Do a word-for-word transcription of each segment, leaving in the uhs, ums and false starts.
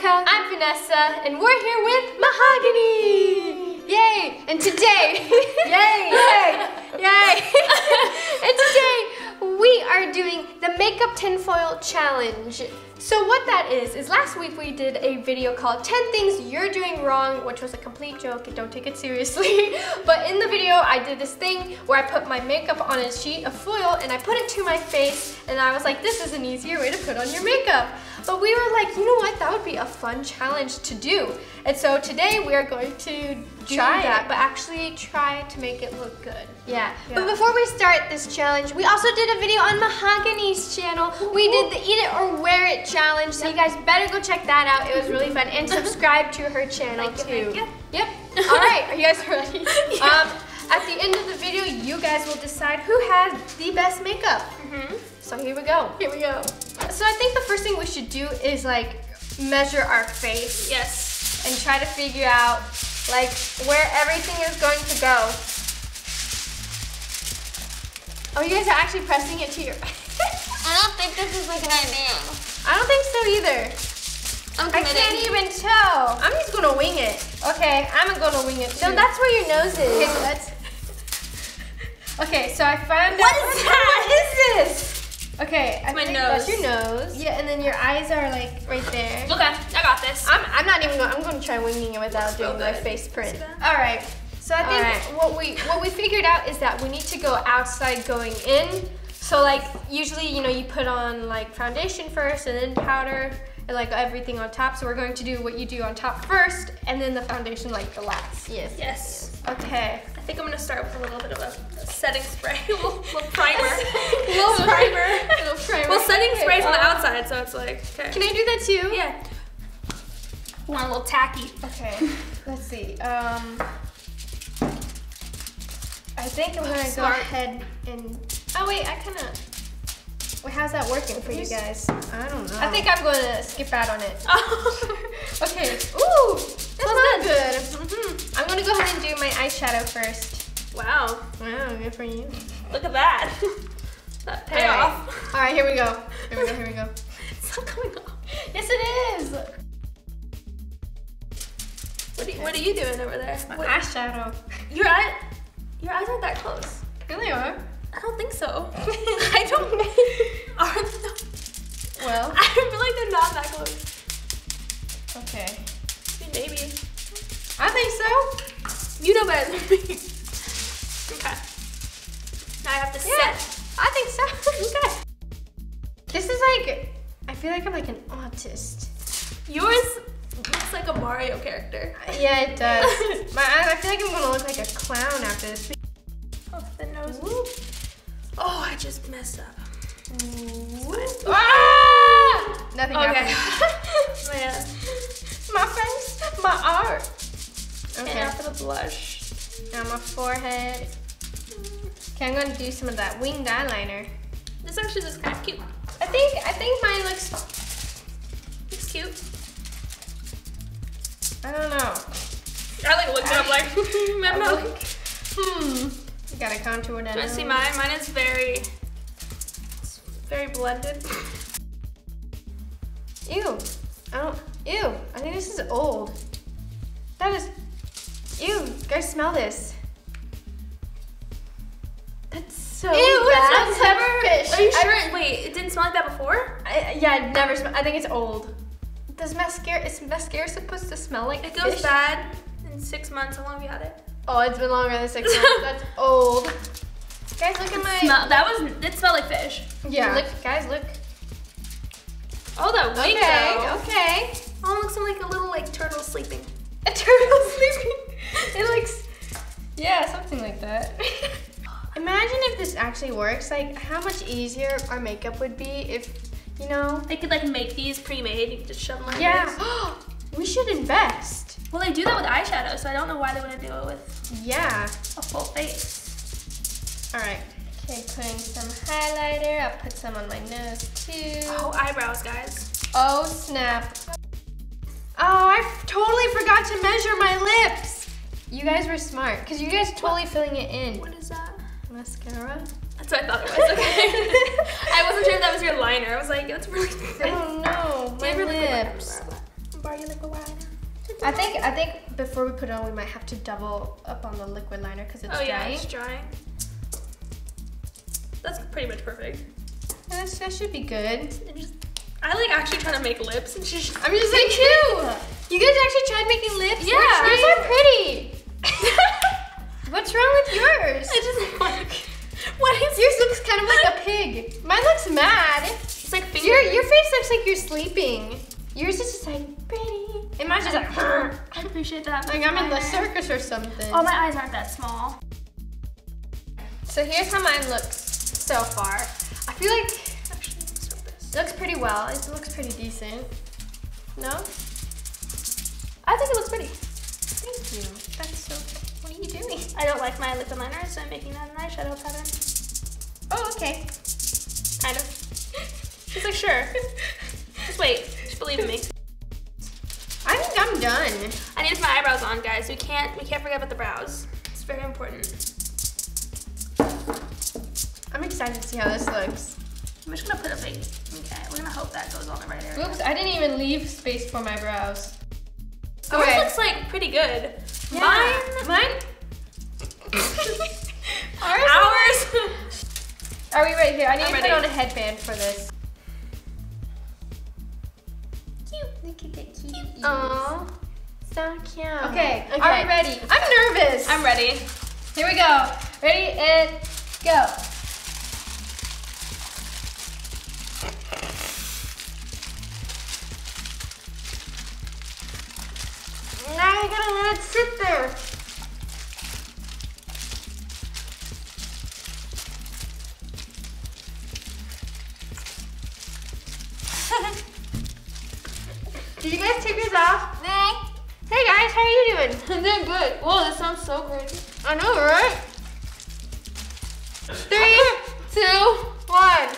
Veronica, I'm Vanessa, and we're here with Mahogany! Yay! And today, yay! Yay! Yay! And today, we are doing the Makeup Tinfoil Challenge. So what that is, is last week we did a video called ten things you're doing wrong, which was a complete joke, and don't take it seriously. But in the video, I did this thing where I put my makeup on a sheet of foil and I put it to my face, and I was like, this is an easier way to put on your makeup. But we were like, you know what, that would be a fun challenge to do. And so today we are going to try that, but actually try to make it look good. Yeah. yeah. But before we start this challenge, we also did a video on Mahogany's channel. We did the Eat It or Wear It challenge, so you guys better go check that out. It was really fun. And subscribe to her channel like too. Yep. yep. All right. Are you guys ready? Yeah. Um, at the end of the video, you guys will decide who has the best makeup. Mm-hmm. So here we go. Here we go. So I think the first thing we should do is like measure our face. Yes. And try to figure out like where everything is going to go. Oh, you guys are actually pressing it to your face. I don't think this is like an idea. I don't think so either. I'm committed. I can't even tell. I'm just gonna wing it. Okay, I'm gonna wing it too. No, that's where your nose is. Okay, so that's... Okay, so I found out... What is that? What is this? Okay, I my think nose. That's your nose. Yeah, and then your eyes are like right there. Okay, I got this. I'm, I'm not even going. I'm going to try winging it without doing my face print. All right. So I think right. what we what we figured out is that we need to go outside going in. So like usually, you know, you put on like foundation first and then powder and like everything on top. So we're going to do what you do on top first and then the foundation like the last. Yes. Yes. yes. Okay. I think I'm gonna start with a little bit of a setting spray, a little, little primer. A little primer. A little primer. Well, setting spray's on the outside, so it's like, okay. Can I do that too? Yeah. Ooh, I'm a little tacky. Okay, let's see. Um, I think I'm gonna go ahead and, oh wait, I kinda, wait, how's that working for you guys? I don't know. I think I'm gonna skip out on it. Okay, ooh, that's not good. Mm-hmm. I'm gonna go ahead and do my eyeshadow first. Wow. Wow, good for you. Look at that. That payoff. All right. All right, here we go. Here we go, here we go. It's not coming off. Yes, it is. What, do you, what are you doing over there? My what? eyeshadow. Your, eye, your eyes aren't that close. Here they are. I don't think so. I don't Are they? Well. I feel like they're not that close. Okay. Maybe. I think so. You know better than me. Okay. Now I have to yeah, set. I think so. Okay. This is like, I feel like I'm like an autist. Yours looks like a Mario character. Yeah, it does. My eyes, I feel like I'm gonna look like a clown after this. Oh, the nose. Ooh. Oh, I just messed up. Ah! Nothing okay. happened. Man. My face, my art. Okay. And after the blush. Now my forehead. Okay, I'm gonna do some of that winged eyeliner. This actually looks kind of cute. I think I think mine looks looks cute. I don't know. I like looked I, up like my mouth. Like, hmm. You gotta contour that. Do I see mine? Mine is very it's very blended. Ew. I don't, ew, I think this is old. That is, ew, guys smell this. That's so ew, bad. Ew, it smells like pepperfish. Are you sure? I, wait, it didn't smell like that before? I, yeah, it never smelled, I think it's old. Does mascara, is mascara supposed to smell like it fish? It goes bad in six months, how long have you had it? Oh, it's been longer than six months, that's old. Guys, look at my. Smell, that was, it smelled like fish. Yeah. Look, guys, look. Oh, that wig though. Okay, okay. Oh, it looks like a little like turtle sleeping. A turtle sleeping? It looks, yeah, something like that. Imagine if this actually works, like how much easier our makeup would be if, you know. They could like make these pre-made, you could just shove them like yeah. this. Yeah, we should invest. Well, they do that with eyeshadow, so I don't know why they wouldn't do it with yeah. a full face. All right. Okay, putting some highlighter. I'll put some on my nose too. Oh, eyebrows, guys. Oh, snap. Oh, I totally forgot to measure my lips. You guys were smart, because you guys totally what? filling it in. What is that? Mascara. That's what I thought it was, okay. I wasn't sure if that was your liner. I was like, that's really thin. Oh, no, my lips. Like I think I think before we put it on, we might have to double up on the liquid liner because it's oh, drying. Oh yeah, it's drying. That's pretty much perfect. That's, that should be good. Just, I like actually trying to make lips. And just, I'm just like, too. You guys actually tried making lips? Yeah. Yours are pretty. What's wrong with yours? I just like, what is yours looks kind of like a pig. Mine looks mad. It's like finger. Your, your face looks like you're sleeping. Yours is just like, pretty. And mine's just like, I appreciate that. Like I'm in the circus or something. Oh, my eyes aren't that small. So here's how mine looks so far. I feel like, actually, let's do this. It looks pretty well. It looks pretty decent. No? I think it looks pretty. Thank you. That's so, what are you doing? I don't like my liquid liner, so I'm making that an eyeshadow pattern. Oh, okay. Kind of. She's like, sure. Just wait, just believe in me. I think I'm done. I need to put my eyebrows on, guys. We can't, we can't forget about the brows. It's very important. I'm excited to see how this looks. I'm just gonna put a big, okay, we're gonna hope that goes on the right area. Oops, I didn't even leave space for my brows. Okay. Yours looks like pretty good. Yeah. Mine? Mine? Ours? Ours? Are we ready here? I need I'm to ready. put on a headband for this. Cute, look at that cute ears. Aww, so cute. Okay, okay, are we ready? I'm nervous. I'm ready. Here we go. Ready and go. Now you're gonna let it sit there. Did you guys take this off? Hey. Hey guys, how are you doing? I'm doing good. Whoa, this sounds so crazy. I know, right? Three, two, one.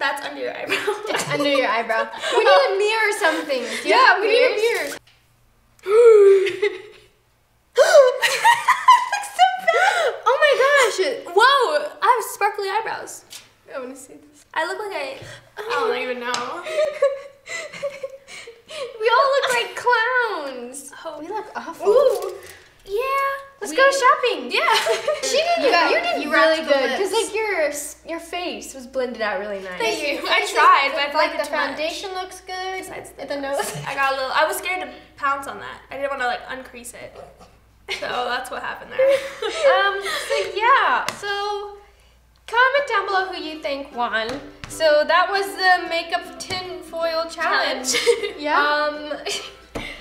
That's under your eyebrow. It's under your eyebrow. We need a mirror or something. Do you yeah, have we mirrors? need a mirror. That looks so bad. Oh my gosh. Whoa, I have sparkly eyebrows. I want to see this. I look like I, I don't even know. We all look like clowns. Oh, we look awful. Ooh. Yeah. Let's we, go shopping. Yeah. She did you, got, you did you really good because like your your face was blended out really nice. Thank you. I tried, but I felt like, like the foundation much. looks good. Besides the, the nose. I got a little. I was scared to pounce on that. I didn't want to like uncrease it. So that's what happened there. um. So yeah. So comment down below who you think won. So that was the makeup tin foil challenge. yeah. Um.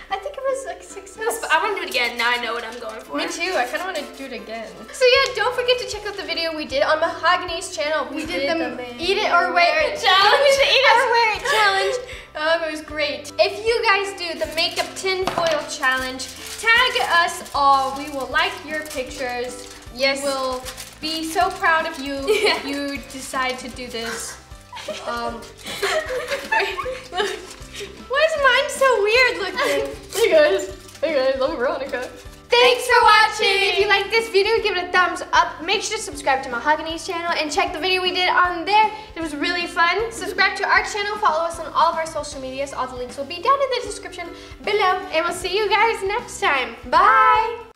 I think it was like success. I want to do it again. Now I know what I'm going for. Me too. I kind of want to do it again. So yeah, don't forget to check out the video we did on Mahogany's channel. We, we did, did the, the Eat It or Wear It challenge. We did the Eat It or Wear It challenge. Um, it was great. If you guys do the makeup tin foil challenge, tag us all. We will like your pictures. Yes. We'll be so proud of you yeah. if you decide to do this. Um. Why is mine so weird looking? Hey guys, hey guys, I'm Veronica. Thanks for watching. If you like this video, give it a thumbs up. Make sure to subscribe to Mahogany's channel and check the video we did on there. It was really fun. Subscribe to our channel, follow us on all of our social medias. All the links will be down in the description below. And we'll see you guys next time. Bye.